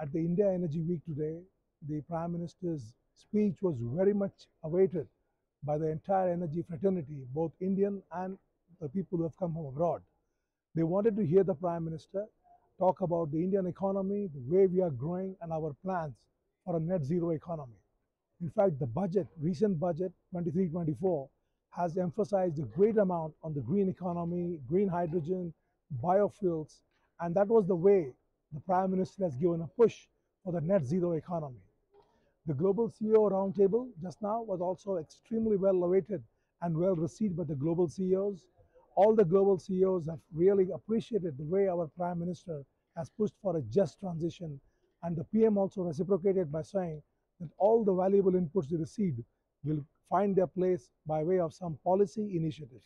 At the India Energy Week today, the Prime Minister's speech was very much awaited by the entire energy fraternity, both Indian and the people who have come from abroad. They wanted to hear the Prime Minister talk about the Indian economy, the way we are growing, and our plans for a net zero economy. In fact, the budget, recent budget 23-24, has emphasized a great amount on the green economy, green hydrogen, biofuels, and that was the way the Prime Minister has given a push for the net zero economy. The Global CEO Roundtable just now was also extremely well awaited and well received by the global CEOs. All the global CEOs have really appreciated the way our Prime Minister has pushed for a just transition, and the PM also reciprocated by saying that all the valuable inputs they received will find their place by way of some policy initiatives.